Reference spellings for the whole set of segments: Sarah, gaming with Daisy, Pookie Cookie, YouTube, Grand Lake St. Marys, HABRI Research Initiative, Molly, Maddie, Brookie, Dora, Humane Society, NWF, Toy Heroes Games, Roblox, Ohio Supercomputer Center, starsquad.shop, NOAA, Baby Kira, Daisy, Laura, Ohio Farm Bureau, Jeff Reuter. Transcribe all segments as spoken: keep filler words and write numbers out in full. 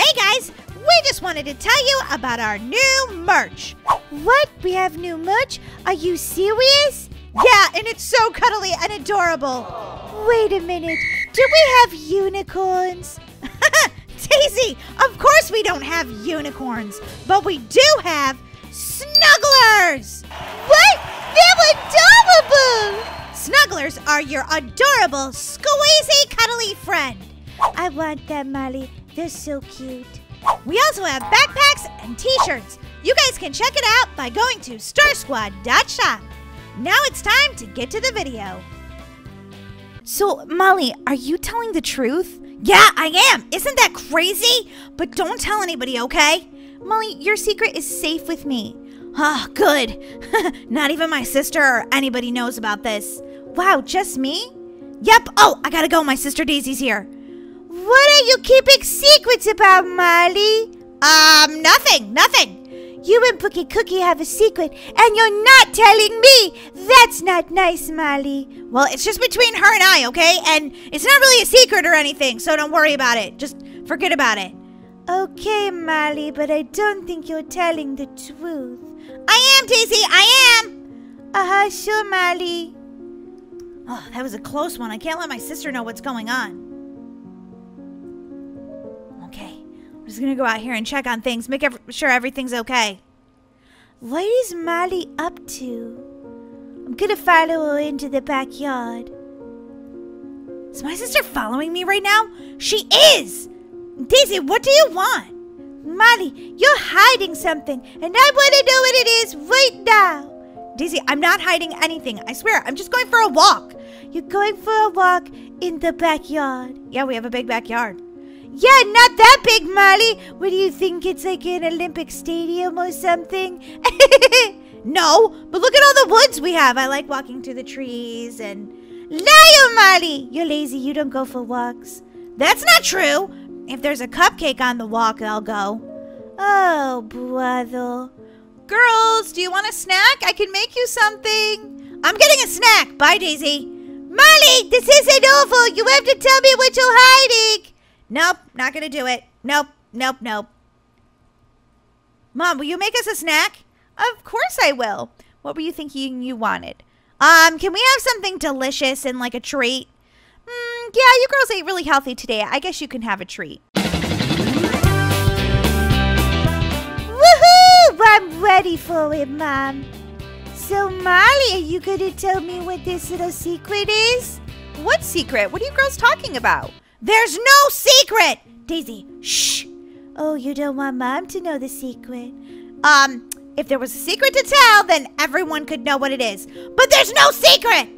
Hey guys, we just wanted to tell you about our new merch. What? We have new merch? Are you serious? Yeah, and it's so cuddly and adorable. Wait a minute, do we have unicorns? Daisy, of course we don't have unicorns, but we do have snugglers. What? They're adorable. Snugglers are your adorable, squeezy, cuddly friend. I want them, Molly. They're so cute. We also have backpacks and t-shirts. You guys can check it out by going to star squad dot shop. Now it's time to get to the video. So, Molly, are you telling the truth? Yeah, I am. Isn't that crazy? But don't tell anybody, okay? Molly, your secret is safe with me. Ah, oh, good. Not even my sister or anybody knows about this. Wow, just me? Yep. Oh, I gotta go. My sister Daisy's here. What are you keeping secrets about, Molly? Um, nothing, nothing. You and Pookie Cookie have a secret, and you're not telling me. That's not nice, Molly. Well, it's just between her and I, okay? And it's not really a secret or anything, so don't worry about it. Just forget about it. Okay, Molly, but I don't think you're telling the truth. I am, Daisy, I am. Uh-huh, sure, Molly. Oh, that was a close one. I can't let my sister know what's going on. I'm just gonna go out here and check on things, make ev- sure everything's okay. What is Molly up to? I'm gonna follow her into the backyard. Is my sister following me right now? She is! Daisy, what do you want? Molly, you're hiding something, and I wanna know what it is right now. Daisy, I'm not hiding anything, I swear, I'm just going for a walk. You're going for a walk in the backyard. Yeah, we have a big backyard. Yeah, not that big, Molly. What do you think? It's like an Olympic stadium or something? No, but look at all the woods we have. I like walking through the trees and... Liar, Molly! You're lazy. You don't go for walks. That's not true. If there's a cupcake on the walk, I'll go. Oh, brother. Girls, do you want a snack? I can make you something. I'm getting a snack. Bye, Daisy. Molly, this isn't over. You have to tell me what you're hiding. Nope, not gonna do it. Nope, nope, nope. Mom, will you make us a snack? Of course I will. What were you thinking you wanted? Um, can we have something delicious and like a treat? Mm, yeah, you girls ate really healthy today. I guess you can have a treat. Woohoo! I'm ready for it, Mom. So, Molly, are you gonna tell me what this little secret is? What secret? What are you girls talking about? There's no secret! Daisy, shh! Oh, you don't want Mom to know the secret? Um, if there was a secret to tell, then everyone could know what it is. But there's no secret!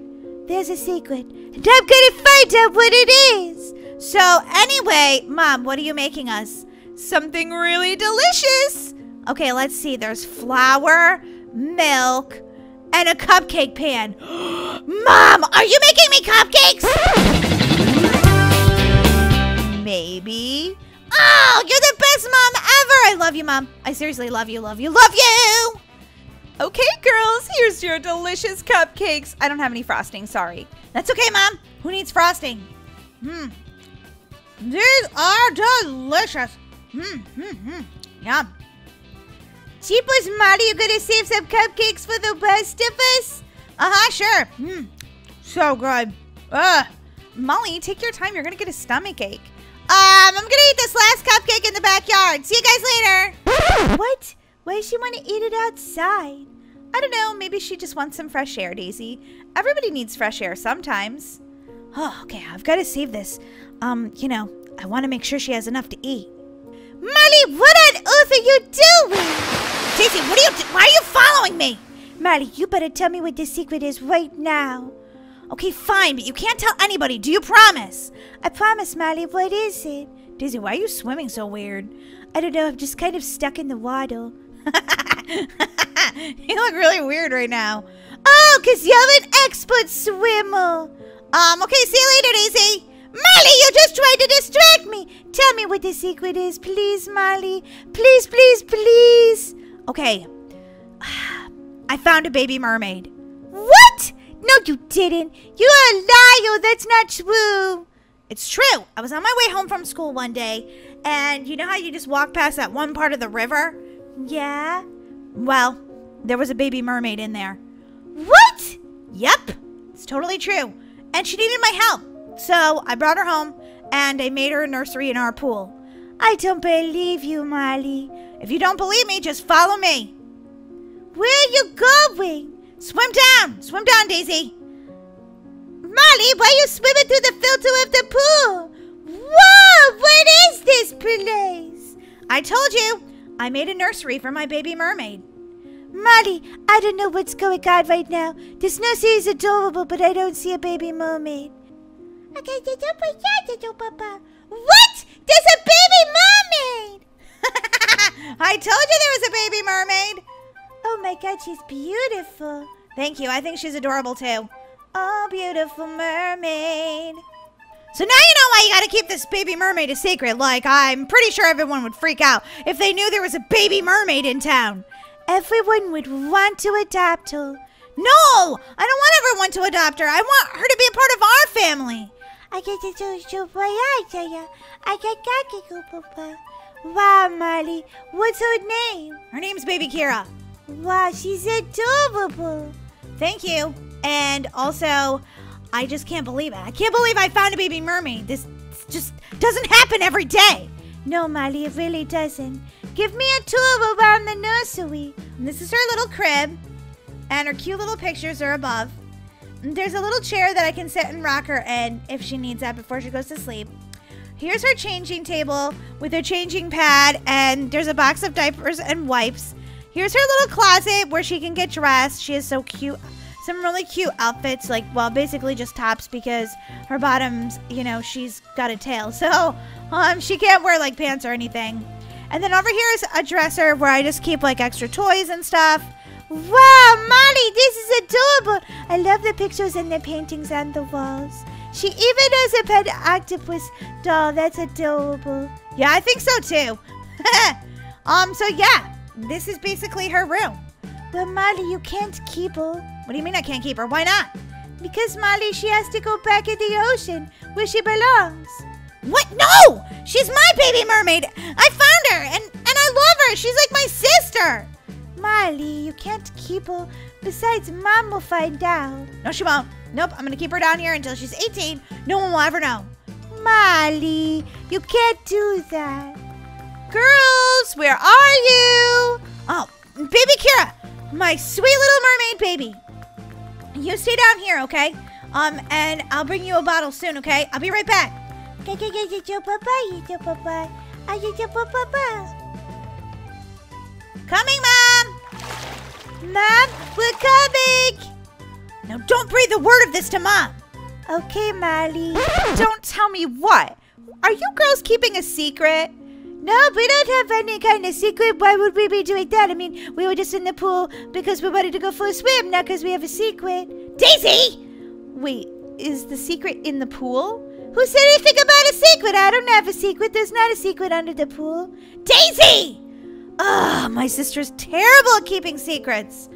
There's a secret, and I'm gonna find out what it is! So, anyway, Mom, what are you making us? Something really delicious! Okay, let's see. There's flour, milk, and a cupcake pan. Mom, are you making me cupcakes? Maybe. Oh, you're the best mom ever. I love you, Mom. I seriously love you, love you, love you. Okay, girls, here's your delicious cupcakes. I don't have any frosting, sorry. That's okay, Mom. Who needs frosting? Hmm. These are delicious. Hmm, hmm, hmm. Yum. Cheapos, Molly, you gonna save some cupcakes for the rest of us? Uh-huh, sure. Hmm. So good. Ugh. Molly, take your time. You're gonna get a stomach ache. Um, I'm gonna eat this last cupcake in the backyard. See you guys later. What? Why does she want to eat it outside? I don't know. Maybe she just wants some fresh air, Daisy. Everybody needs fresh air sometimes. Oh, okay. I've got to save this. Um, you know, I want to make sure she has enough to eat. Molly, what on earth are you doing? Daisy, what are you doing? Why are you following me? Molly, you better tell me what the secret is right now. Okay, fine, but you can't tell anybody. Do you promise? I promise, Molly. What is it? Daisy, why are you swimming so weird? I don't know. I'm just kind of stuck in the water. You look really weird right now. Oh, because you're an expert swimmer. Um, okay, see you later, Daisy. Molly, you just tried to distract me. Tell me what the secret is, please, Molly. Please, please, please. Okay. I found a baby mermaid. What? No, you didn't. You are a liar. That's not true. It's true. I was on my way home from school one day, And you know how you just walk past that one part of the river? Yeah. Well, there was a baby mermaid in there. What? Yep. It's totally true. And she needed my help. So I brought her home and I made her a nursery in our pool. I don't believe you, Molly. If you don't believe me, just follow me. Where are you going? Swim down. Swim down, Daisy. Molly, why are you swimming through the filter of the pool? Whoa, what is this place? I told you, I made a nursery for my baby mermaid. Molly, I don't know what's going on right now. This nursery is adorable, but I don't see a baby mermaid. What? There's a baby mermaid! I told you there was a baby mermaid. Oh my God, she's beautiful. Thank you, I think she's adorable too. Oh, beautiful mermaid. So now you know why you gotta keep this baby mermaid a secret. Like, I'm pretty sure everyone would freak out if they knew there was a baby mermaid in town. Everyone would want to adopt her. No, I don't want everyone to adopt her. I want her to be a part of our family. I get to do I tell you. I get Wow, Molly, what's her name? Her name's Baby Kira. Wow, she's adorable. Thank you. And also, I just can't believe it. I can't believe I found a baby mermaid. This just doesn't happen every day. No, Molly, it really doesn't. Give me a tour around the nursery. And this is her little crib, and her cute little pictures are above. And there's a little chair that I can sit and rock her in if she needs that before she goes to sleep. Here's her changing table with her changing pad, and there's a box of diapers and wipes. Here's her little closet where she can get dressed. She is so cute. Some really cute outfits, like, well, basically just tops because her bottoms, you know, she's got a tail. So um, she can't wear, like, pants or anything. And then over here is a dresser where I just keep, like, extra toys and stuff. Wow, Molly, this is adorable. I love the pictures and the paintings on the walls. She even has a pet octopus doll. That's adorable. Yeah, I think so, too. um, so, yeah, this is basically her room. But, Molly, you can't keep her. What do you mean I can't keep her? Why not? Because, Molly, she has to go back in the ocean where she belongs. What? No! She's my baby mermaid. I found her, and, and I love her. She's like my sister. Molly, you can't keep her. Besides, Mom will find out. No, she won't. Nope, I'm going to keep her down here until she's eighteen. No one will ever know. Molly, you can't do that. Girls, where are you? Oh, Baby Kira. My sweet little mermaid baby. You stay down here, okay? Um, and I'll bring you a bottle soon, okay? I'll be right back. Coming, Mom! Mom, we're coming! Now, don't breathe a word of this to Mom. Okay, Molly. Don't tell me what? Are you girls keeping a secret? No, we don't have any kind of secret. Why would we be doing that? I mean, we were just in the pool because we wanted to go for a swim, not because we have a secret. Daisy! Wait, is the secret in the pool? Who said anything about a secret? I don't have a secret. There's not a secret under the pool. Daisy! Ugh, my sister's terrible at keeping secrets.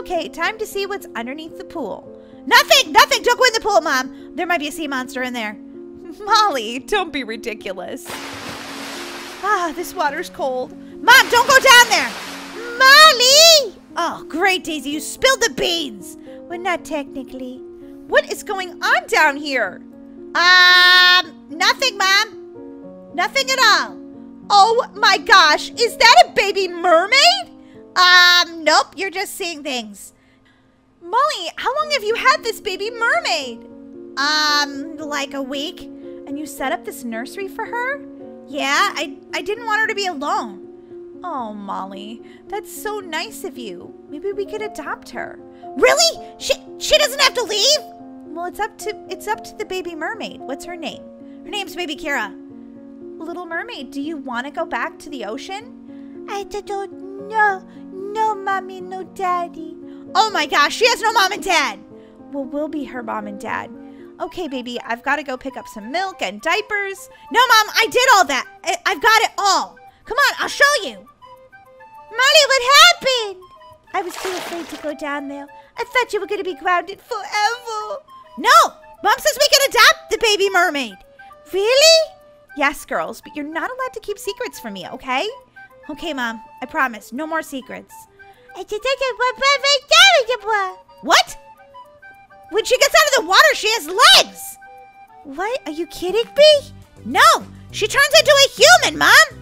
Okay, time to see what's underneath the pool. Nothing, nothing. Don't go in the pool, Mom. There might be a sea monster in there. Molly, don't be ridiculous. Ah, this water's cold. Mom, don't go down there! Molly! Oh, great, Daisy. You spilled the beans. Well, not technically. What is going on down here? Um, nothing, Mom. Nothing at all. Oh, my gosh. Is that a baby mermaid? Um, nope. You're just seeing things. Molly, how long have you had this baby mermaid? Um, like a week. And you set up this nursery for her? Yeah, I, I didn't want her to be alone. Oh, Molly, that's so nice of you. Maybe we could adopt her. Really? She she doesn't have to leave? Well, it's up to it's up to the baby mermaid. What's her name? Her name's Baby Kira. Little mermaid, do you want to go back to the ocean? I don't know. No mommy, no daddy. Oh my gosh, she has no mom and dad. Well, we'll be her mom and dad. Okay, baby, I've got to go pick up some milk and diapers. No, Mom, I did all that. I I've got it all. Come on, I'll show you. Molly, what happened? I was too afraid to go down there. I thought you were going to be grounded forever. No, Mom says we can adopt the baby mermaid. Really? Yes, girls, but you're not allowed to keep secrets from me, okay? Okay, Mom. I promise. No more secrets. What? When she gets out of the water, she has legs! What? Are you kidding me? No! She turns into a human, Mom!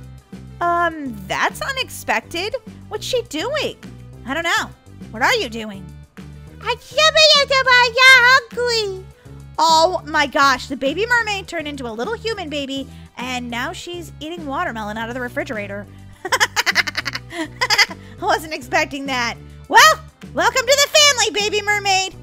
Um, that's unexpected. What's she doing? I don't know. What are you doing? Oh my gosh, the baby mermaid turned into a little human baby, and now she's eating watermelon out of the refrigerator. I wasn't expecting that. Well, welcome to the family, baby mermaid.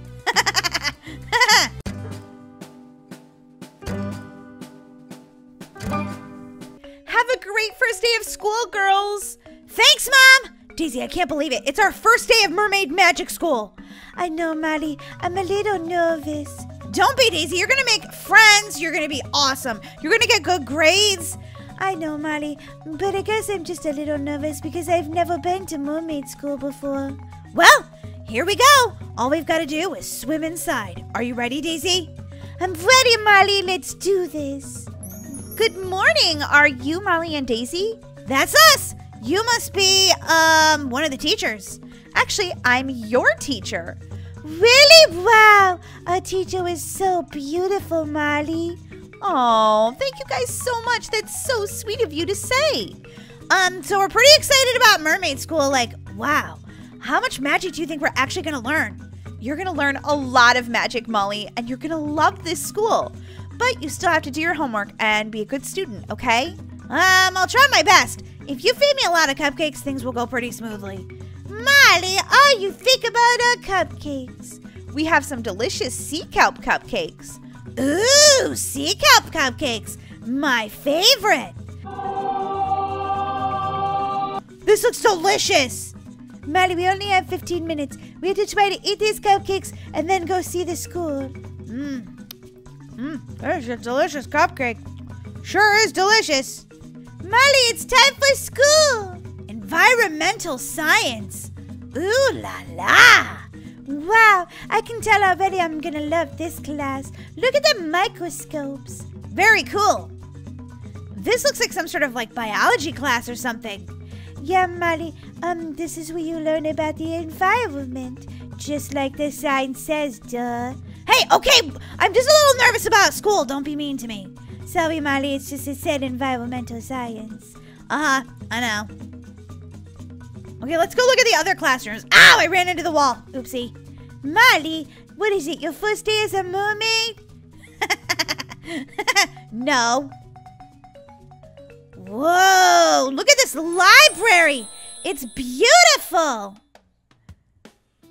Have a great first day of school, girls. Thanks, Mom. Daisy, I can't believe it. It's our first day of Mermaid Magic School. I know, Molly. I'm a little nervous. Don't be, Daisy. You're going to make friends. You're going to be awesome. You're going to get good grades. I know, Molly, but I guess I'm just a little nervous because I've never been to mermaid school before. Well, here we go. All we've got to do is swim inside. Are you ready, Daisy? I'm ready, Molly. Let's do this. Good morning. Are you Molly and Daisy? That's us. You must be, um, one of the teachers. Actually, I'm your teacher. Really? Wow. Our teacher is so beautiful, Molly. Oh, thank you guys so much. That's so sweet of you to say. Um, so we're pretty excited about mermaid school. Like, wow. How much magic do you think we're actually going to learn? You're going to learn a lot of magic, Molly, and you're going to love this school. But you still have to do your homework and be a good student, okay? Um, I'll try my best. If you feed me a lot of cupcakes, things will go pretty smoothly. Molly, all you think about are cupcakes. We have some delicious sea kelp cupcakes. Ooh, sea kelp cupcakes. My favorite. This looks delicious. Molly, we only have fifteen minutes. We have to try to eat these cupcakes and then go see the school. Mmm. Mmm. There's a delicious cupcake. Sure is delicious. Molly, it's time for school. Environmental science. Ooh la la. Wow, I can tell already I'm going to love this class. Look at the microscopes. Very cool. This looks like some sort of like biology class or something. Yeah, Molly, um, this is where you learn about the environment. Just like the sign says, duh. Hey, okay, I'm just a little nervous about school. Don't be mean to me. Sorry, Molly, it's just it said environmental science. Uh-huh, I know. Okay, let's go look at the other classrooms. Ow, I ran into the wall. Oopsie. Molly, what is it? Your first day as a mermaid? No. Whoa, look at this library. It's beautiful.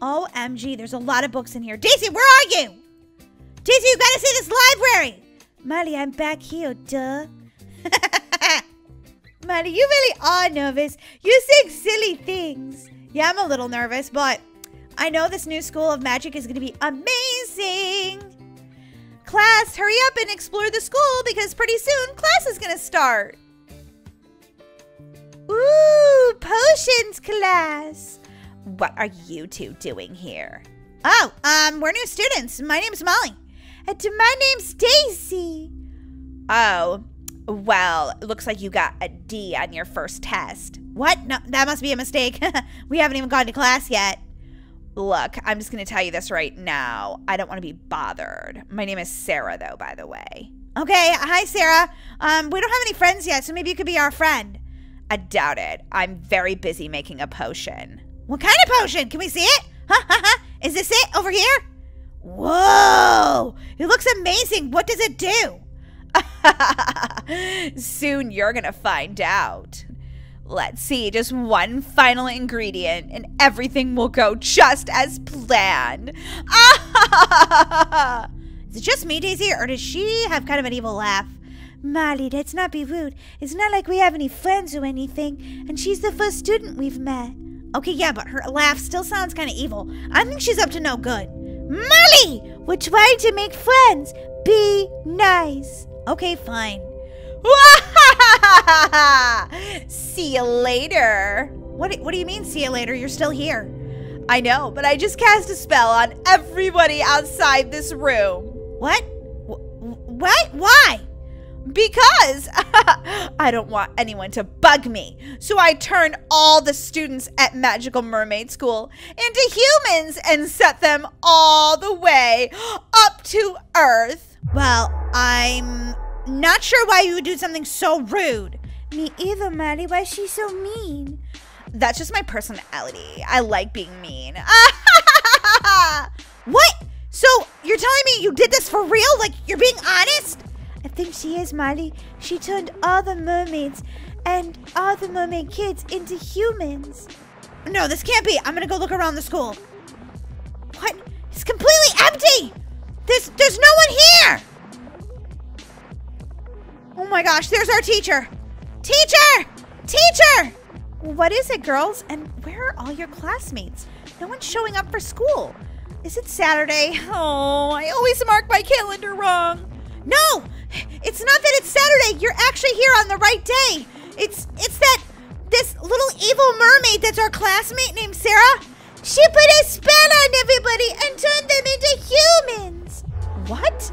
O M G, there's a lot of books in here. Daisy, where are you? Daisy, you gotta see this library. Molly, I'm back here, duh. Molly, you really are nervous. You say silly things. Yeah, I'm a little nervous, but I know this new school of magic is going to be amazing. Class, hurry up and explore the school because pretty soon class is going to start. Ooh, potions class. What are you two doing here? Oh, um, we're new students. My name's Molly. And my name's Daisy. Oh. Well, it looks like you got a D on your first test. What? No, that must be a mistake. We haven't even gone to class yet. Look, I'm just going to tell you this right now. I don't want to be bothered. My name is Sarah, though, by the way. Okay, hi, Sarah. Um, we don't have any friends yet, so maybe you could be our friend. I doubt it. I'm very busy making a potion. What kind of potion? Can we see it? Huh, huh, huh. Is this it over here? Whoa! It looks amazing. What does it do? Soon you're gonna find out. Let's see, just one final ingredient and everything will go just as planned. Is it just me, Daisy, or does she have kind of an evil laugh? Molly, let's not be rude. It's not like we have any friends or anything, and she's the first student we've met. Okay, yeah, but her laugh still sounds kind of evil. I think she's up to no good. Molly, we're trying to make friends. Be nice. Okay, fine. See you later. What do, what do you mean, see you later? You're still here. I know, but I just cast a spell on everybody outside this room. What? What? Why? because I don't want anyone to bug me. So I turned all the students at Magical Mermaid School into humans and set them all the way up to Earth. Well, I'm not sure why you would do something so rude. Me either, Maddie. Why is she so mean? That's just my personality. I like being mean. What? So you're telling me you did this for real? Like, you're being honest? I think she is, Molly. She turned all the mermaids and all the mermaid kids into humans. No, this can't be. I'm gonna go look around the school. What? It's completely empty! There's, there's no one here! Oh my gosh, there's our teacher. Teacher! Teacher! What is it, girls? And where are all your classmates? No one's showing up for school. Is it Saturday? Oh, I always mark my calendar wrong. No! It's not that it's Saturday. You're actually here on the right day. It's it's that this little evil mermaid that's our classmate named Sarah, she put a spell on everybody and turned them into humans. What?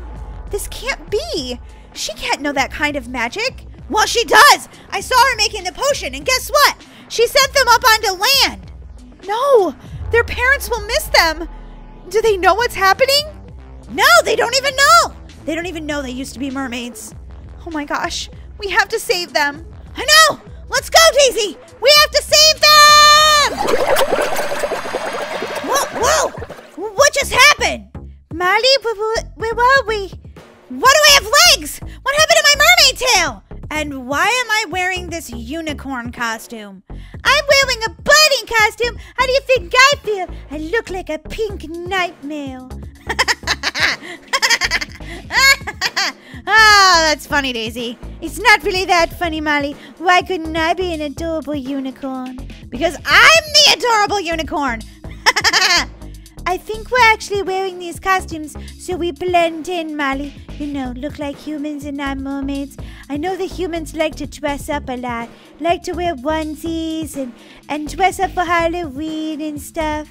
This can't be. She can't know that kind of magic. Well, she does. I saw her making the potion, and guess what? She sent them up onto land. No, their parents will miss them. Do they know what's happening? No, they don't even know. They don't even know they used to be mermaids. Oh my gosh, we have to save them. I know, let's go, Daisy. We have to save them. Whoa, whoa, what just happened? Molly, where were we? Why do I have legs? What happened to my mermaid tail? And why am I wearing this unicorn costume? I'm wearing a bunny costume. How do you think I feel? I look like a pink nightmare. Oh, that's funny, Daisy. It's not really that funny, Molly. Why couldn't I be an adorable unicorn? Because I'm the adorable unicorn. I think we're actually wearing these costumes so we blend in, Molly. You know, look like humans and not mermaids. I know the humans like to dress up a lot, like to wear onesies and, and dress up for Halloween and stuff.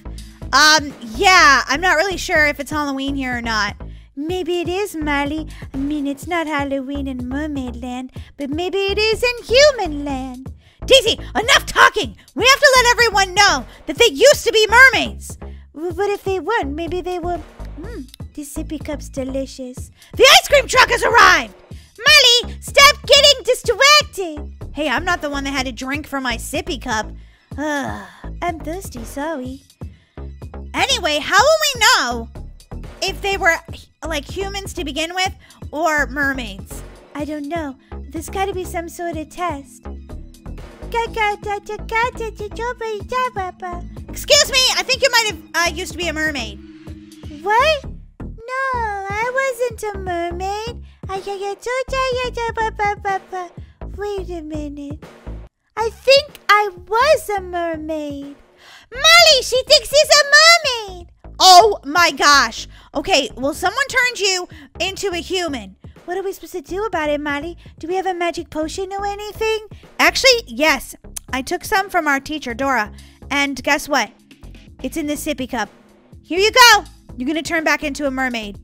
Um, yeah, I'm not really sure if it's Halloween here or not. Maybe it is, Molly. I mean, it's not Halloween in Mermaid Land, but maybe it is in Human Land. Daisy, enough talking! We have to let everyone know that they used to be mermaids! What if they weren't? Maybe they were... Mmm, this sippy cup's delicious. The ice cream truck has arrived! Molly, stop getting distracted! Hey, I'm not the one that had to drink from my sippy cup. Ugh, I'm thirsty, sorry. Anyway, how will we know if they were, like, humans to begin with or mermaids? I don't know. There's got to be some sort of test. Excuse me, I think you might have uh, used to be a mermaid. What? No, I wasn't a mermaid. Wait a minute. I think I was a mermaid. Molly, she thinks she's a mermaid. Oh my gosh. Okay, well, someone turned you into a human. What are we supposed to do about it, Molly? Do we have a magic potion or anything? Actually, yes. I took some from our teacher, Dora. And guess what? It's in the sippy cup. Here you go. You're going to turn back into a mermaid.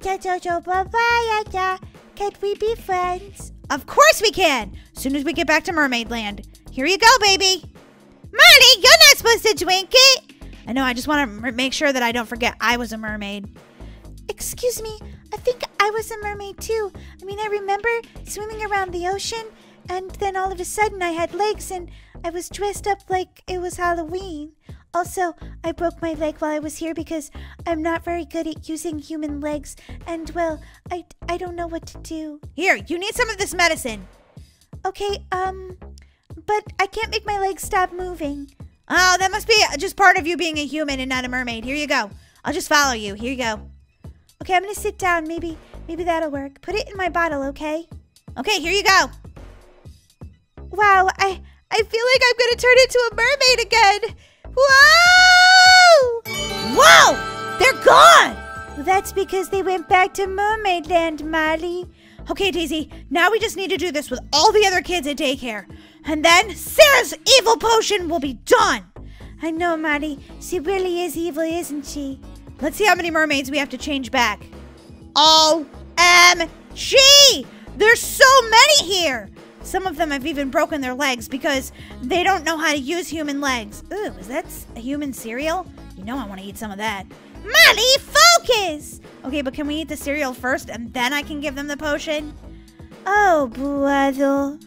Can't we be friends? Of course we can. As soon as we get back to Mermaid Land. Here you go, baby. Molly, you're not supposed to drink it. I know, I just want to make sure that I don't forget I was a mermaid. Excuse me, I think I was a mermaid too. I mean, I remember swimming around the ocean, and then all of a sudden I had legs and I was dressed up like it was Halloween. Also, I broke my leg while I was here because I'm not very good at using human legs, and well, I, I don't know what to do. Here, you need some of this medicine. Okay, um, but I can't make my legs stop moving. Oh, that must be just part of you being a human and not a mermaid. Here you go. I'll just follow you. Here you go. Okay, I'm going to sit down. Maybe maybe that'll work. Put it in my bottle, okay? Okay, here you go. Wow, I, I feel like I'm going to turn into a mermaid again. Whoa! Whoa! They're gone! Well, that's because they went back to Mermaid Land, Molly. Okay, Daisy, now we just need to do this with all the other kids at daycare. And then Sarah's evil potion will be done. I know, Molly. She really is evil, isn't she? Let's see how many mermaids we have to change back. O M G! There's so many here. Some of them have even broken their legs because they don't know how to use human legs. Ooh, is that a human cereal? You know I want to eat some of that. Molly, focus! Okay, but can we eat the cereal first and then I can give them the potion? Oh, Blazil.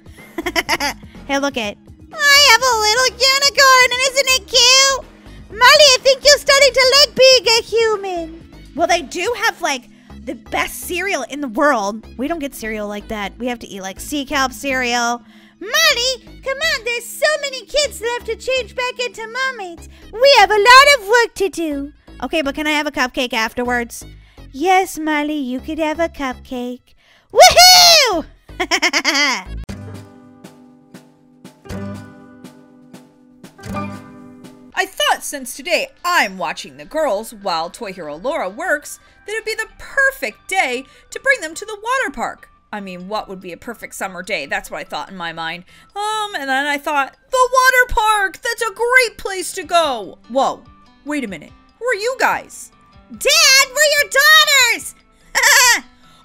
Hey, look it. I have a little unicorn and isn't it cute? Molly, I think you're starting to like being a human. Well, they do have like the best cereal in the world. We don't get cereal like that. We have to eat like sea kelp cereal. Molly, come on, there's so many kids that have to change back into mermaids. We have a lot of work to do. Okay, but can I have a cupcake afterwards? Yes, Molly, you could have a cupcake. Woohoo! I thought since today I'm watching the girls while Toy Hero Laura works, that it'd be the perfect day to bring them to the water park. I mean, what would be a perfect summer day? That's what I thought in my mind. Um, and then I thought, the water park! That's a great place to go! Whoa, wait a minute. Who are you guys? Dad, we're your daughters!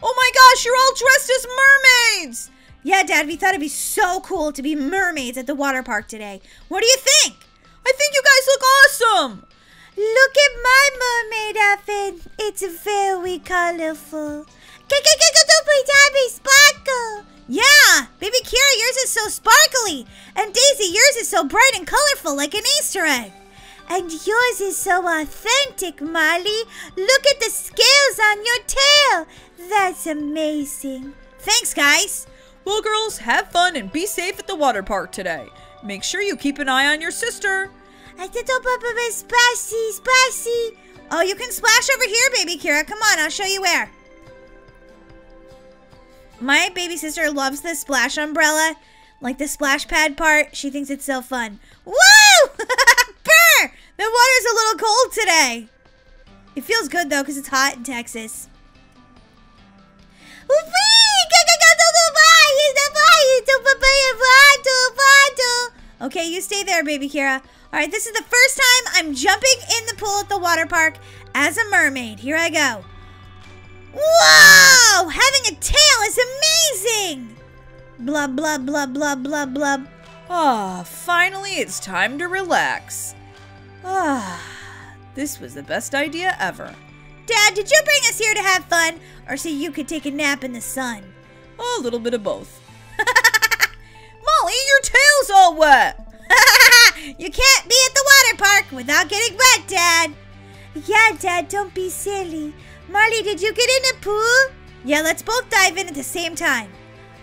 Oh my gosh, you're all dressed as mermaids! Yeah, Dad, we thought it'd be so cool to be mermaids at the water park today. What do you think? I think you guys look awesome! Look at my mermaid outfit. It's very colorful. Sparkle! Yeah! Baby Kira, yours is so sparkly! And Daisy, yours is so bright and colorful like an Easter egg! And yours is so authentic, Molly. Look at the scales on your tail. That's amazing. Thanks, guys. Well, girls, have fun and be safe at the water park today. Make sure you keep an eye on your sister. I did a bubble splashy, splashy. Oh, you can splash over here, Baby Kira. Come on, I'll show you where. My baby sister loves this splash umbrella, like the splash pad part. She thinks it's so fun. Woo! The water's a little cold today. It feels good, though, because it's hot in Texas. Okay, you stay there, Baby Kira. All right, this is the first time I'm jumping in the pool at the water park as a mermaid. Here I go. Whoa! Having a tail is amazing! Blub, blub, blub, blub, blub, blub. Ah, oh, finally it's time to relax. Ah, this was the best idea ever. Dad, did you bring us here to have fun, or so you could take a nap in the sun? Oh, a little bit of both. Molly, your tail's all wet. You can't be at the water park without getting wet, Dad. Yeah, Dad, don't be silly. Molly, did you get in a pool? Yeah, let's both dive in at the same time.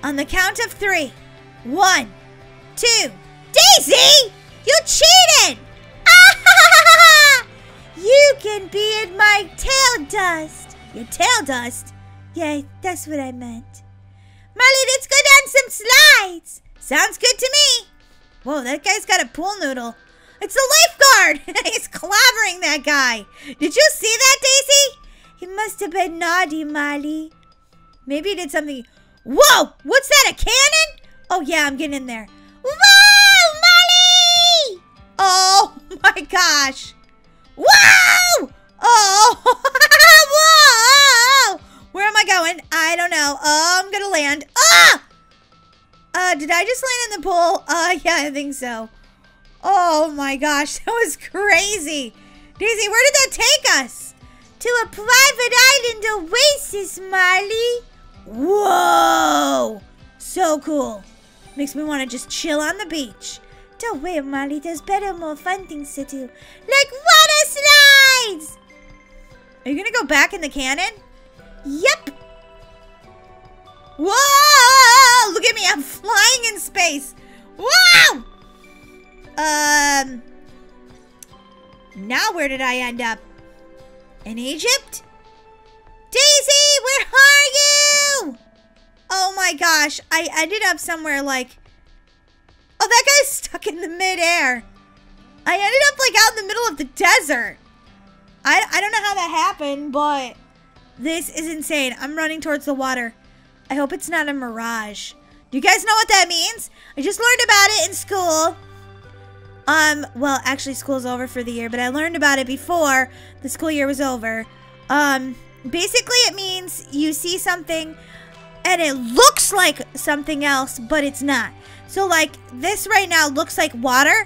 On the count of three. One, two. Daisy, you cheated! You can be in my tail dust. Your tail dust? Yeah, that's what I meant. Molly, let's go down some slides. Sounds good to me. Whoa, that guy's got a pool noodle. It's a lifeguard. He's clobbering that guy. Did you see that, Daisy? He must have been naughty, Molly. Maybe he did something. Whoa, what's that, a cannon? Oh, yeah, I'm getting in there. Whoa, Molly! Oh, my gosh. Wow! Oh! Whoa! Where am I going? I don't know. Oh, I'm gonna land. Ah! Uh, did I just land in the pool? Uh, yeah, I think so. Oh my gosh, that was crazy. Daisy, where did that take us? To a private island oasis, Molly. Whoa! So cool. Makes me want to just chill on the beach. Don't worry, Molly. There's better, more fun things to do. Like water slides! Are you going to go back in the cannon? Yep. Whoa! Look at me. I'm flying in space. Wow! Um. Now where did I end up? In Egypt? Daisy, where are you? Oh, my gosh. I ended up somewhere like... Oh, that guy's stuck in the midair. I ended up like out in the middle of the desert. I, I don't know how that happened, but this is insane. I'm running towards the water. I hope it's not a mirage. Do you guys know what that means? I just learned about it in school. Um, well, actually school's over for the year, but I learned about it before the school year was over. Um, basically it means you see something and it looks like something else, but it's not. So like this right now looks like water,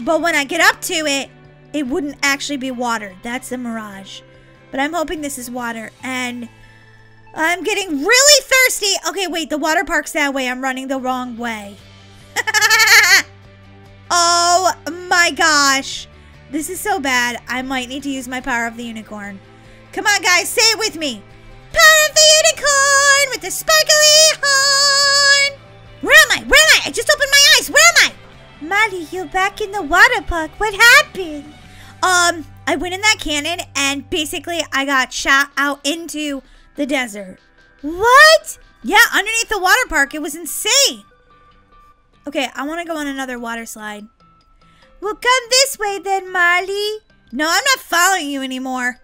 but when I get up to it, it wouldn't actually be water. That's a mirage. But I'm hoping this is water, and I'm getting really thirsty. Okay, wait, the water park's that way. I'm running the wrong way. Oh my gosh. This is so bad. I might need to use my power of the unicorn. Come on, guys, say it with me. Power of the unicorn with the sparkly horn. Where am I? Where am I? I just opened my eyes. Where am I? Molly, you're back in the water park. What happened? Um, I went in that cannon, and basically I got shot out into the desert. What? Yeah, underneath the water park. It was insane. Okay, I want to go on another water slide. Well, come this way then, Molly. No, I'm not following you anymore.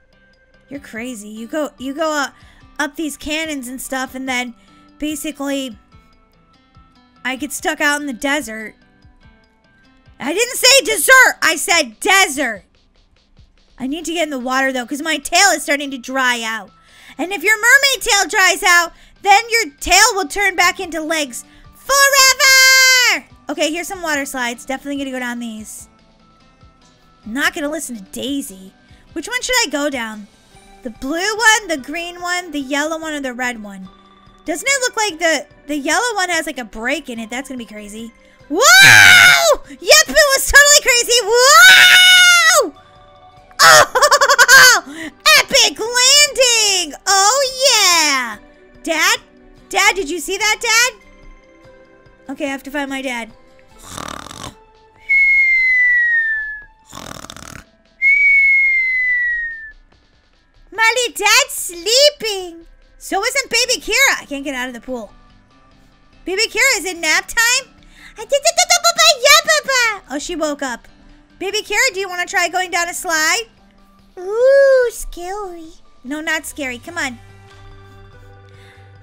You're crazy. You go, you go up, up these cannons and stuff, and then basically I get stuck out in the desert. I didn't say dessert. I said desert. I need to get in the water, though, because my tail is starting to dry out. And if your mermaid tail dries out, then your tail will turn back into legs forever. Okay, here's some water slides. Definitely going to go down these. I'm not going to listen to Daisy. Which one should I go down? The blue one, the green one, the yellow one, or the red one? Doesn't it look like the, the yellow one has like a break in it? That's going to be crazy. Whoa! Yep, it was totally crazy. Whoa! Oh! Epic landing! Oh, yeah! Dad? Dad, did you see that, Dad? Okay, I have to find my dad. Molly, Dad's sleeping. So isn't Baby Kira. I can't get out of the pool. Baby Kira, is it nap time? Oh, she woke up. Baby Kira, do you want to try going down a slide? Ooh, scary. No, not scary. Come on.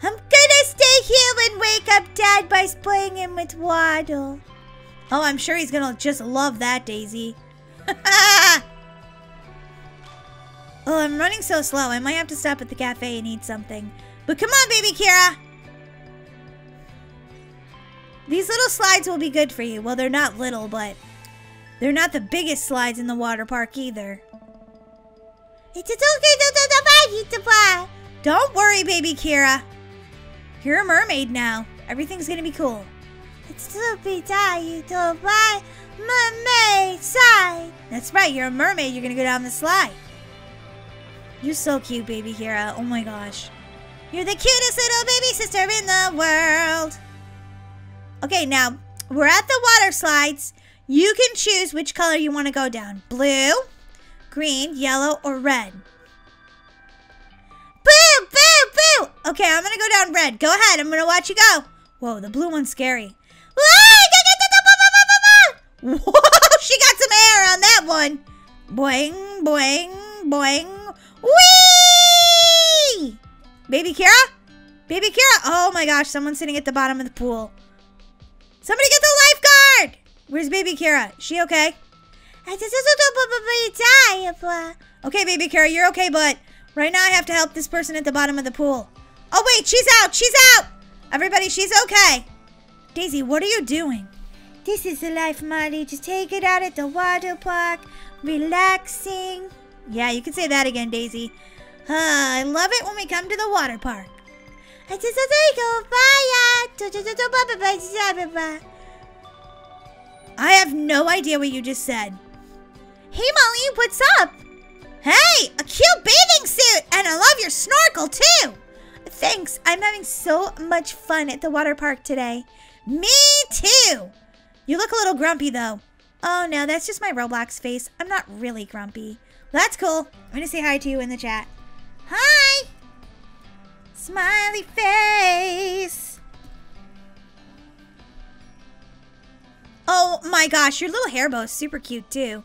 I'm gonna stay here and wake up Dad by spraying him with water. Oh, I'm sure he's gonna just love that, Daisy. Oh, I'm running so slow. I might have to stop at the cafe and eat something. But come on, Baby Kira. These little slides will be good for you. Well, they're not little, but they're not the biggest slides in the water park either. It's okay. Don't worry, Baby Kira. You're a mermaid now. Everything's gonna be cool. It's Loopy Tie to buy mermaid side. That's right, you're a mermaid, you're gonna go down the slide. You're so cute, Baby Kira. Oh my gosh. You're the cutest little baby sister in the world. Okay, now we're at the water slides. You can choose which color you want to go down. Blue, green, yellow, or red. Boo, boo, boo. Okay, I'm going to go down red. Go ahead. I'm going to watch you go. Whoa, the blue one's scary. Whoa, she got some air on that one. Boing, boing, boing. Whee! Baby Kira? Baby Kira? Oh my gosh, someone's sitting at the bottom of the pool. Somebody get the lifeguard! Where's Baby Kira? She okay? Okay, Baby Kira, you're okay, but right now I have to help this person at the bottom of the pool. Oh, wait, she's out. She's out. Everybody, she's okay. Daisy, what are you doing? This is the life, Molly. Just take it out at the water park. Relaxing. Yeah, you can say that again, Daisy. Uh, I love it when we come to the water park. I have no idea what you just said. Hey, Molly, what's up? Hey, a cute bathing suit, and I love your snorkel, too. Thanks, I'm having so much fun at the water park today. Me, too. You look a little grumpy, though. Oh, no, that's just my Roblox face. I'm not really grumpy. That's cool. I'm going to say hi to you in the chat. Hi. Smiley face. Oh, my gosh, your little hair bow is super cute, too.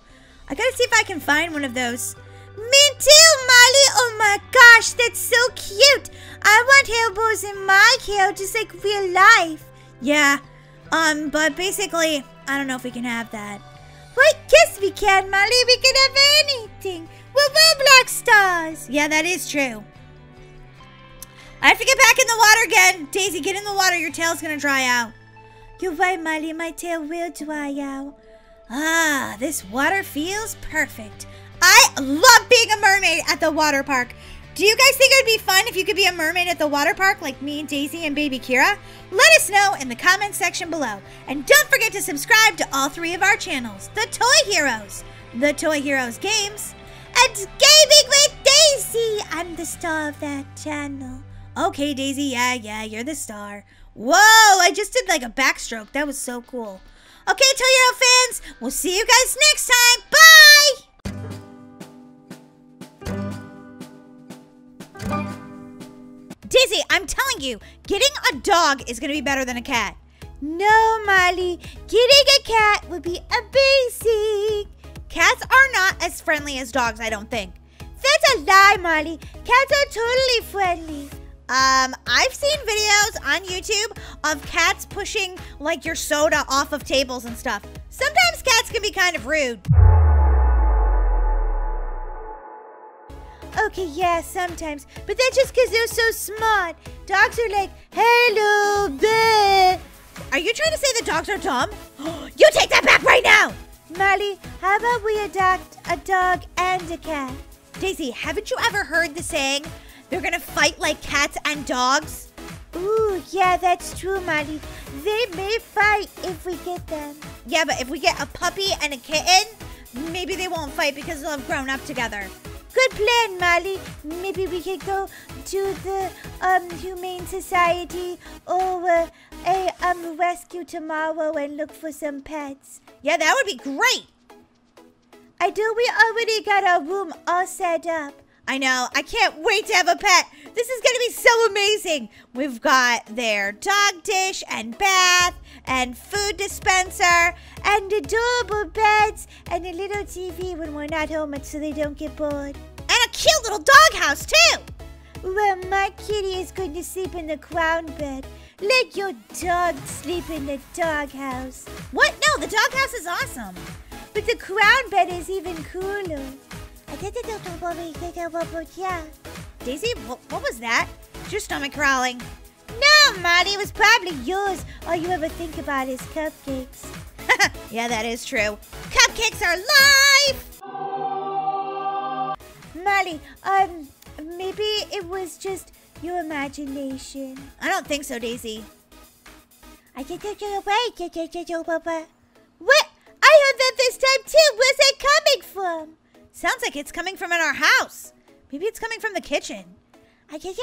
I got to see if I can find one of those. Me too, Molly. Oh my gosh, that's so cute. I want hair bows in my hair, just like real life. Yeah, um, but basically, I don't know if we can have that. Well, yes, we can, Molly. We can have anything. We're Roblox stars. Yeah, that is true. I have to get back in the water again. Daisy, get in the water. Your tail's going to dry out. You're right, Molly. My tail will dry out. Ah, this water feels perfect. I love being a mermaid at the water park. Do you guys think it would be fun if you could be a mermaid at the water park like me, Daisy, and Baby Kira? Let us know in the comments section below. And don't forget to subscribe to all three of our channels, The Toy Heroes, The Toy Heroes Games, and Gaming with Daisy. I'm the star of that channel. Okay, Daisy, yeah, yeah, you're the star. Whoa, I just did like a backstroke. That was so cool. Okay, Toy Hero fans, we'll see you guys next time. Bye! Daisy, I'm telling you, getting a dog is going to be better than a cat. No, Molly. Getting a cat would be amazing. Cats are not as friendly as dogs, I don't think. That's a lie, Molly. Cats are totally friendly. Um, I've seen videos on YouTube of cats pushing, like, your soda off of tables and stuff. Sometimes cats can be kind of rude. Okay, yeah, sometimes. But that's just because they're so smart. Dogs are like, hello, bleh. Are you trying to say the dogs are dumb? You take that back right now! Molly, how about we adopt a dog and a cat? Daisy, haven't you ever heard the saying, they're going to fight like cats and dogs? Ooh, yeah, that's true, Molly. They may fight if we get them. Yeah, but if we get a puppy and a kitten, maybe they won't fight because they'll have grown up together. Good plan, Molly. Maybe we could go to the um, Humane Society or uh, a um, rescue tomorrow and look for some pets. Yeah, that would be great. I do. We already got our room all set up. I know. I can't wait to have a pet. This is going to be so amazing. We've got their dog dish and bath and food dispenser and adorable beds and a little T V when we're not home so they don't get bored. And a cute little doghouse, too. Well, my kitty is going to sleep in the crown bed. Let your dog sleep in the doghouse. What? No, the doghouse is awesome. But the crown bed is even cooler. Daisy, what, what was that? It's your stomach growling. No, Maddie, it was probably yours. All you ever think about is cupcakes. Yeah, that is true. Cupcakes are life! Maddie, um, maybe it was just your imagination. I don't think so, Daisy. I can't take it away. What? I heard that this time too. Where's it coming from? Sounds like it's coming from in our house. Maybe it's coming from the kitchen. Molly, it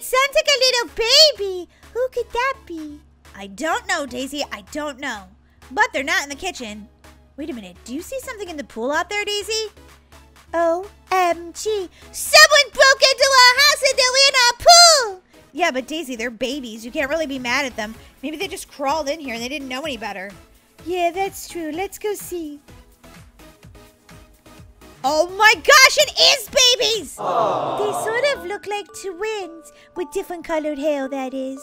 sounds like a little baby. Who could that be? I don't know, Daisy. I don't know. But they're not in the kitchen. Wait a minute. Do you see something in the pool out there, Daisy? O M G. Someone broke into our house and they're in our pool. Yeah, but Daisy, they're babies. You can't really be mad at them. Maybe they just crawled in here and they didn't know any better. Yeah, that's true. Let's go see. Oh my gosh, it is babies! Aww. They sort of look like twins with different colored hair, that is.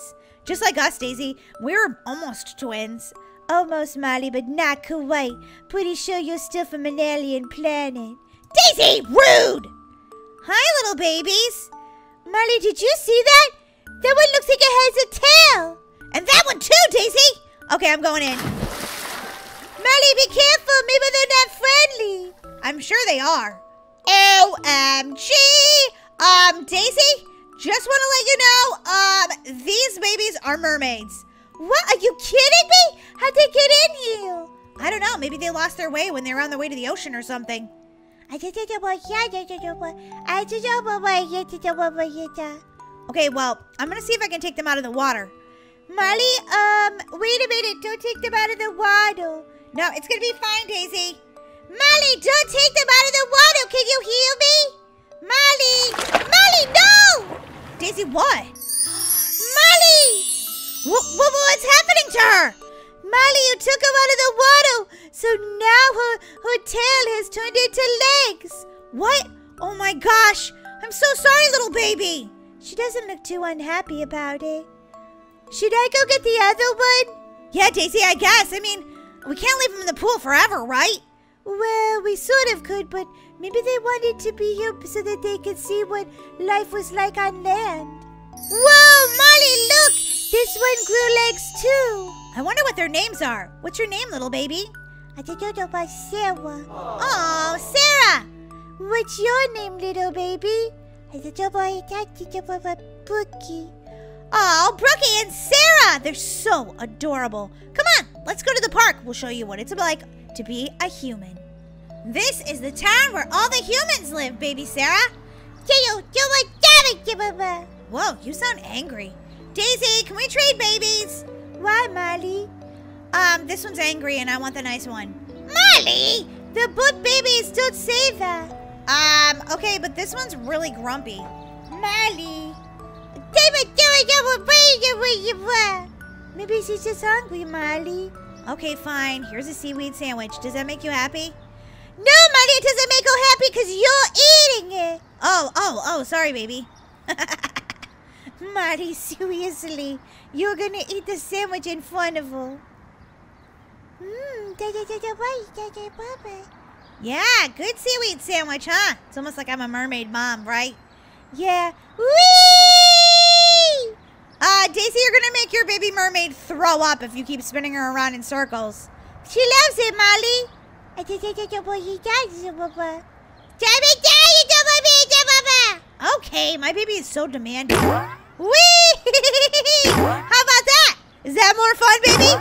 Just like us, Daisy. We're almost twins. Almost, Molly, but not quite. Pretty sure you're still from an alien planet. Daisy, rude! Hi, little babies. Molly, did you see that? That one looks like it has a tail. And that one too, Daisy! Okay, I'm going in. Molly, be careful. Maybe they're not friendly. I'm sure they are. O M G. Um, Daisy, just want to let you know, um, these babies are mermaids. What? Are you kidding me? How'd they get in here? I don't know. Maybe they lost their way when they were on their way to the ocean or something. Okay, well, I'm going to see if I can take them out of the water. Molly, um, wait a minute. Don't take them out of the water. No, it's going to be fine, Daisy. Molly, don't take them out of the water. Can you hear me? Molly! Molly, no! Daisy, what? Molly! What, what what's happening to her? Molly, you took her out of the water. So now her, her tail has turned into legs. What? Oh my gosh. I'm so sorry, little baby. She doesn't look too unhappy about it. Should I go get the other one? Yeah, Daisy, I guess. I mean, we can't leave him in the pool forever, right? Well, we sort of could, but maybe they wanted to be here so that they could see what life was like on land. Whoa, Molly, look! This one grew legs too. I wonder what their names are. What's your name, little baby? I think I know by Sarah. Oh, Sarah! What's your name, little baby? I think I know by Pookie. Oh, Brookie and Sarah! They're so adorable. Come on, let's go to the park. We'll show you what it's like to be a human. This is the town where all the humans live, baby Sarah. Whoa, you sound angry. Daisy, can we trade babies? Why, Molly? Um, this one's angry and I want the nice one. Molly! The book babies don't say that. Um, okay, but this one's really grumpy. Molly. Maybe she's just hungry, Molly. Okay, fine. Here's a seaweed sandwich. Does that make you happy? No, Molly, it doesn't make you happy because you're eating it. Oh, oh, oh, sorry, baby. Molly, seriously. You're going to eat the sandwich in front of her. Mm, yeah, good seaweed sandwich, huh? It's almost like I'm a mermaid mom, right? Yeah. Whee! Uh, Daisy, you're going to make your baby mermaid throw up if you keep spinning her around in circles. She loves it, Molly. Okay, my baby is so demanding. Whee! How about that? Is that more fun, baby?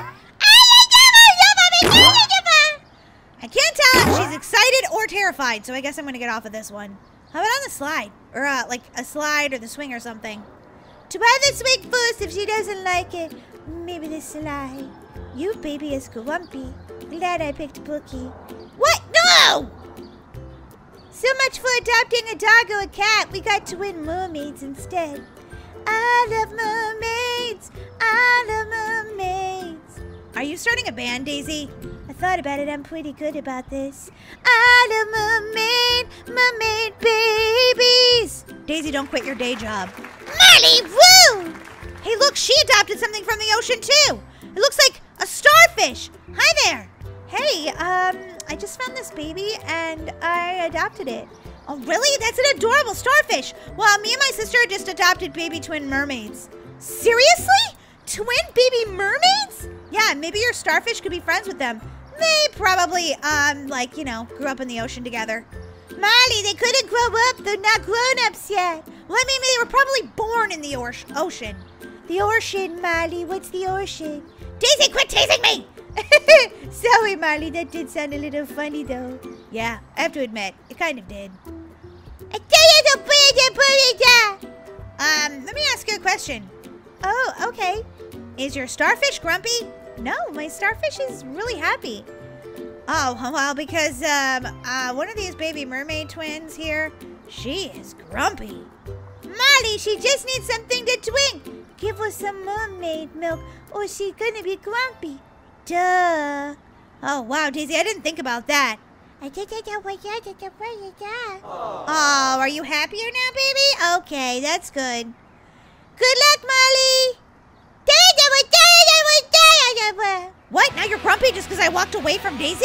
I can't tell if she's excited or terrified, so I guess I'm going to get off of this one. How about on the slide? Or, uh, like, a slide or the swing or something. Try the swing first if she doesn't like it. Maybe the slide. You baby is grumpy. Glad I picked Pookie. What? No! So much for adopting a dog or a cat. We got twin mermaids instead. I love mermaids. I love mermaids. Are you starting a band, Daisy? I thought about it. I'm pretty good about this. I love mermaid, mermaid babies. Daisy, don't quit your day job. Molly, woo! Hey, look, she adopted something from the ocean, too. It looks like a starfish. Hi there. Hey, um, I just found this baby, and I adopted it. Oh, really? That's an adorable starfish. Well, me and my sister just adopted baby twin mermaids. Seriously? Twin baby mermaids? Yeah, maybe your starfish could be friends with them. They probably, um, like, you know, grew up in the ocean together. Molly, they couldn't grow up. They're not grown-ups yet. Well, I mean, they were probably born in the ocean. The ocean, Molly. What's the ocean? Daisy, quit teasing me! Sorry, Molly. That did sound a little funny, though. Yeah, I have to admit, it kind of did. Um, let me ask you a question. Oh, okay. Is your starfish grumpy? No, my starfish is really happy. Oh, well, because um, uh, one of these baby mermaid twins here, she is grumpy. Molly, she just needs something to twink. Give her some mermaid milk or she's going to be grumpy. Duh. Oh, wow, Daisy, I didn't think about that. Oh, are you happier now, baby? Okay, that's good. Good luck, Molly. What? Now you're grumpy just because I walked away from Daisy?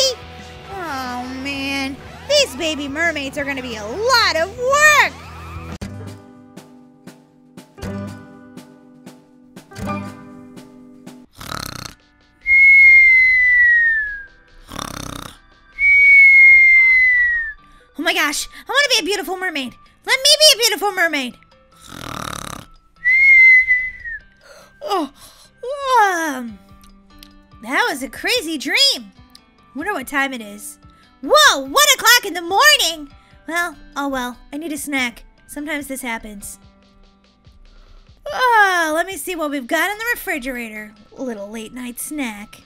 Oh, man. These baby mermaids are going to be a lot of work. Oh, my gosh. I want to be a beautiful mermaid. Let me be a beautiful mermaid. Oh, um, that was a crazy dream. Wonder what time it is. Whoa, one o'clock in the morning. Well, oh well, I need a snack. Sometimes this happens. Oh, let me see what we've got in the refrigerator. A little late night snack.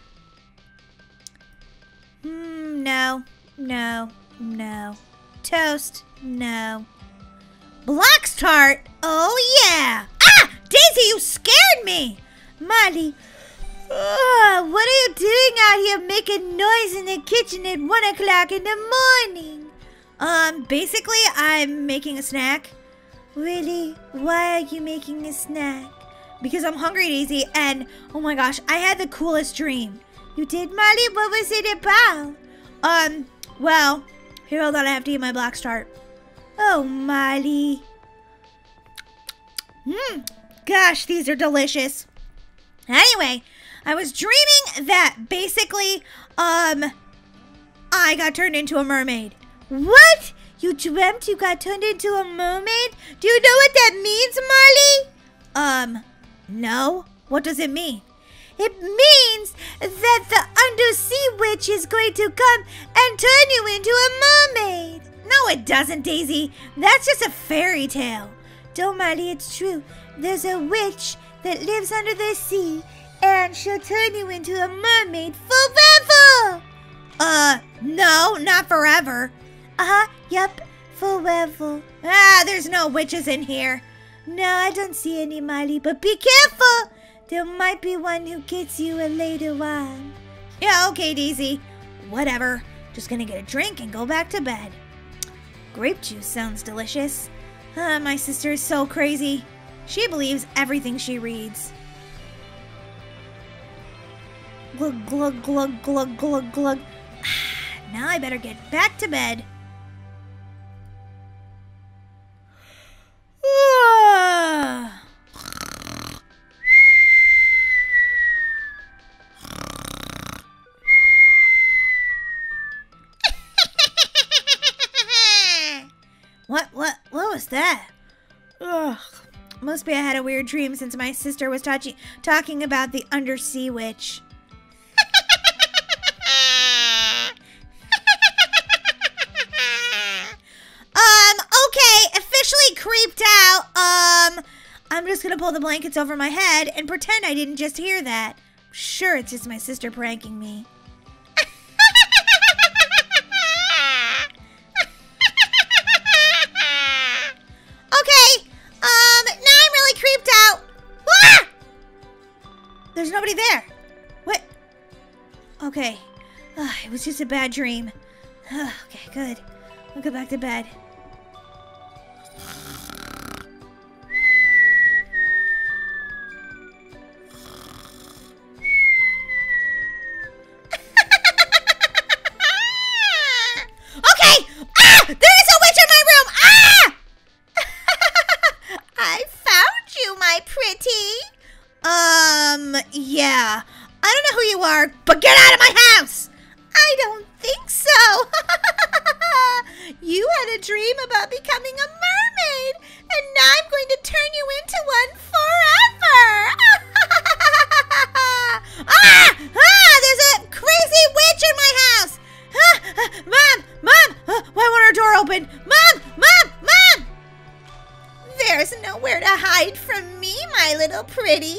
Mm, no, no, no. Toast, no. Blox tart, oh yeah. Daisy, you scared me! Molly, oh, what are you doing out here making noise in the kitchen at one o'clock in the morning? Um, basically, I'm making a snack. Really? Why are you making a snack? Because I'm hungry, Daisy, and oh my gosh, I had the coolest dream. You did, Molly? What was it about? Um, Well, here, hold on, I have to eat my black start. Oh, Molly. Mmm, gosh, these are delicious. Anyway, I was dreaming that basically, um, I got turned into a mermaid. What? You dreamt you got turned into a mermaid? Do you know what that means, Molly? Um, no. What does it mean? It means that the undersea witch is going to come and turn you into a mermaid. No, it doesn't, Daisy. That's just a fairy tale. Don't, Molly, it's true. There's a witch that lives under the sea, and she'll turn you into a mermaid forever. Uh, no, not forever. Uh-huh, yep, forever. Ah, there's no witches in here. No, I don't see any, Molly, but be careful. There might be one who gets you a later on. Yeah, okay, Daisy. Whatever. Just gonna get a drink and go back to bed. Grape juice sounds delicious. Uh, my sister is so crazy. She believes everything she reads. Glug, glug, glug, glug, glug, glug. Ah, now I better get back to bed. That? Ugh. Must be I had a weird dream since my sister was touching, talking about the undersea witch. um, okay, officially creeped out. Um, I'm just gonna pull the blankets over my head and pretend I didn't just hear that. Sure, it's just my sister pranking me. There's nobody there. What? Okay. Ugh, it was just a bad dream. Ugh, okay, good. I'll go back to bed. Okay! Ah! There is a witch in my room! Ah! I found you, my pretty. Um, yeah. I don't know who you are, but get out of my house! I don't think so. You had a dream about becoming a mermaid, and now I'm going to turn you into one forever! Ah! Ah! There's a crazy witch in my house! Ah, ah, Mom! Mom! Ah, why won't our door open? Mom! Mom! Mom! There's nowhere to hide from me, my little pretty.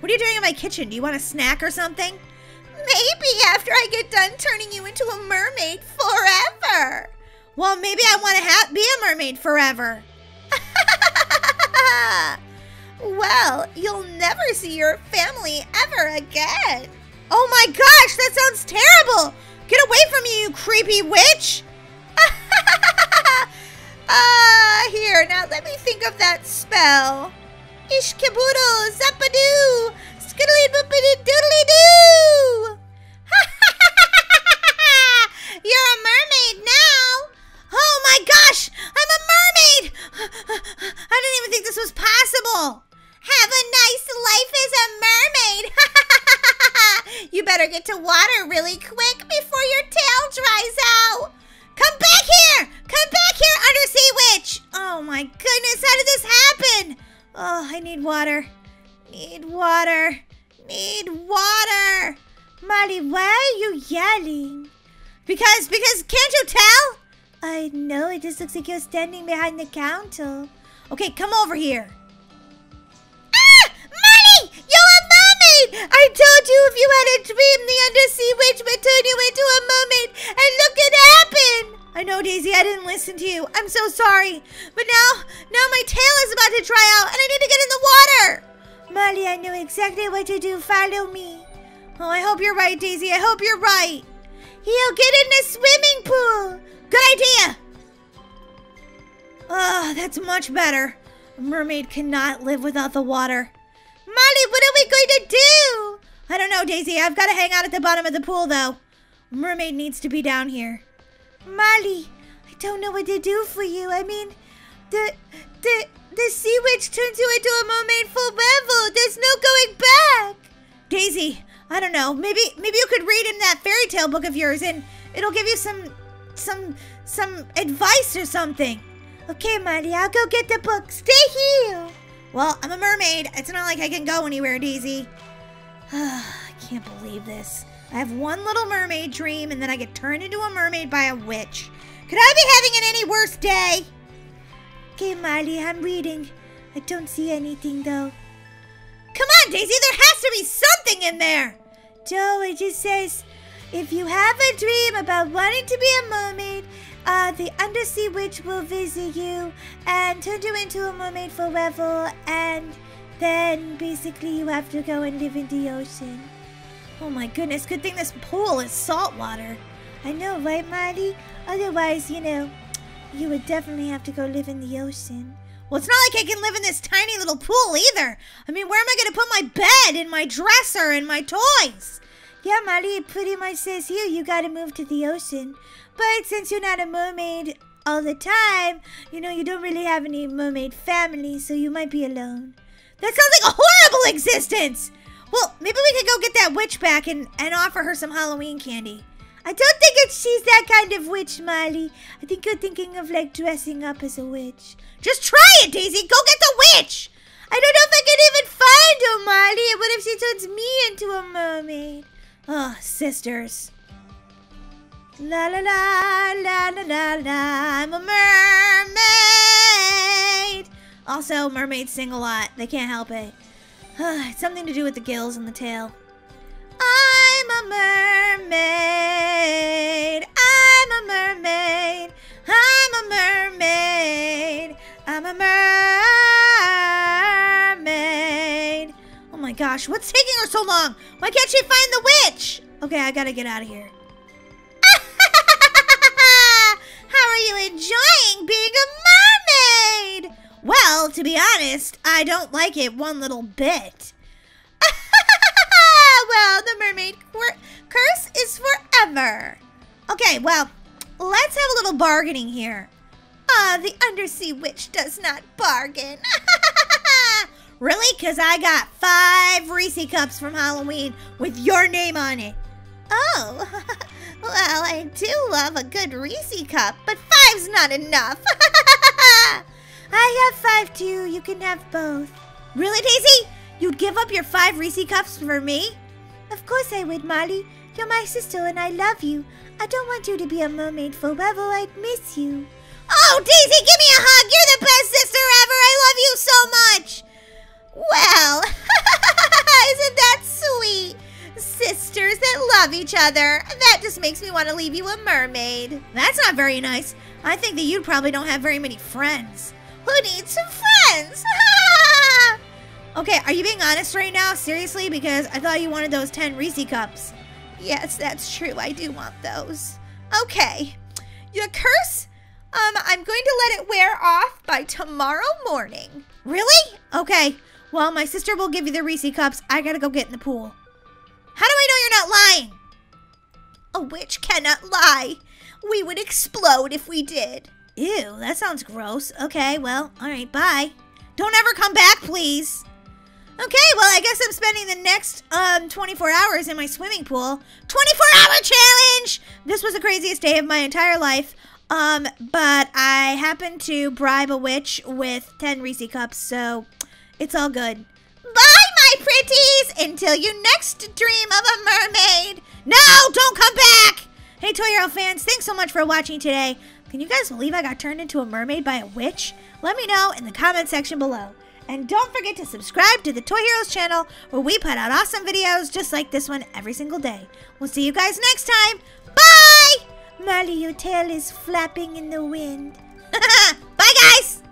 What are you doing in my kitchen? Do you want a snack or something? Maybe after I get done turning you into a mermaid forever. Well, maybe I want to ha- be a mermaid forever. Well, you'll never see your family ever again. Oh my gosh, that sounds terrible. Get away from me, you creepy witch. Ah, uh, here, now let me think of that spell. Ishkaboodle, zappadoo, skiddly boopity doodly doo! You're a mermaid now! Oh my gosh, I'm a mermaid! I didn't even think this was possible! Have a nice life as a mermaid! You better get to water really quick before your tail dries out! Come back here! Come back here, undersea witch! Oh my goodness, how did this happen? Oh, I need water. Need water. Need water. Molly, why are you yelling? Because, because, can't you tell? I know, it just looks like you're standing behind the counter. Okay, come over here. Ah! Molly! You're a mermaid! I told you if you had a dream, the undersea witch would turn you into a mermaid. And look, it happened! I know, Daisy, I didn't listen to you. I'm so sorry. But now, now my tail is about to dry out and I need to get in the water. Molly, I know exactly what to do. Follow me. Oh, I hope you're right, Daisy. I hope you're right. He'll get in the swimming pool. Good idea. Oh, that's much better. A mermaid cannot live without the water. Molly, what are we going to do? I don't know, Daisy. I've got to hang out at the bottom of the pool, though. mermaid needs to be down here. Molly, I don't know what to do for you. I mean, the the the sea witch turns you into a mermaid forever. There's no going back. Daisy, I don't know. Maybe maybe you could read in that fairy tale book of yours, and it'll give you some some some advice or something. Okay, Molly, I'll go get the book. Stay here. Well, I'm a mermaid. It's not like I can go anywhere, Daisy. I can't believe this. I have one little mermaid dream, and then I get turned into a mermaid by a witch. Could I be having an any worse day? Okay, Molly, I'm reading. I don't see anything, though. Come on, Daisy, there has to be something in there. Joe, it just says, if you have a dream about wanting to be a mermaid, uh, the undersea witch will visit you and turn you into a mermaid forever, and then basically you have to go and live in the ocean. Oh my goodness, good thing this pool is salt water. I know, right, Maddie? Otherwise, you know, you would definitely have to go live in the ocean. Well, it's not like I can live in this tiny little pool either. I mean, where am I going to put my bed and my dresser and my toys? Yeah, Maddie, it pretty much says here you got to move to the ocean. But since you're not a mermaid all the time, you know, you don't really have any mermaid family, so you might be alone. That sounds like a horrible existence! Well, maybe we could go get that witch back and, and offer her some Halloween candy. I don't think it's she's that kind of witch, Molly. I think you're thinking of, like, dressing up as a witch. Just try it, Daisy! Go get the witch! I don't know if I can even find her, Molly. What if she turns me into a mermaid? Oh, sisters. La la la, la la la la, I'm a mermaid! Also, mermaids sing a lot. They can't help it. It's something to do with the gills and the tail. I'm a mermaid. I'm a mermaid. I'm a mermaid. I'm a mermaid. Oh my gosh, what's taking her so long? Why can't she find the witch? Okay, I gotta get out of here. How are you enjoying being a mermaid? Well, to be honest, I don't like it one little bit. Well, the mermaid curse is forever. Okay, well, let's have a little bargaining here. Ah, uh, the undersea witch does not bargain. Really? Because I got five Reese cups from Halloween with your name on it. Oh, well, I do love a good Reese cup, but five's not enough. I have five too. You can have both. Really, Daisy? You'd give up your five Reese cups for me? Of course I would, Molly. You're my sister and I love you. I don't want you to be a mermaid forever. I'd miss you. Oh, Daisy, give me a hug. You're the best sister ever. I love you so much. Well, isn't that sweet? Sisters that love each other. That just makes me want to leave you a mermaid. That's not very nice. I think that you probably don't have very many friends. Who needs some friends? Okay, are you being honest right now? Seriously? Because I thought you wanted those ten Reese cups. Yes, that's true. I do want those. Okay. Your curse? Um, I'm going to let it wear off by tomorrow morning. Really? Okay. Well, my sister will give you the Reese cups. I gotta go get in the pool. How do I know you're not lying? A witch cannot lie. We would explode if we did. Ew, that sounds gross. Okay, well, all right, bye. Don't ever come back, please. Okay, well, I guess I'm spending the next um, twenty-four hours in my swimming pool. twenty-four hour challenge! This was the craziest day of my entire life, um, but I happened to bribe a witch with ten Reese cups, so it's all good. Bye, my pretties, until you next dream of a mermaid. No, don't come back! Hey, Toy Hero fans, thanks so much for watching today. Can you guys believe I got turned into a mermaid by a witch? Let me know in the comment section below. And don't forget to subscribe to the Toy Heroes channel, where we put out awesome videos just like this one every single day. We'll see you guys next time. Bye! Molly, your tail is flapping in the wind. Bye, guys!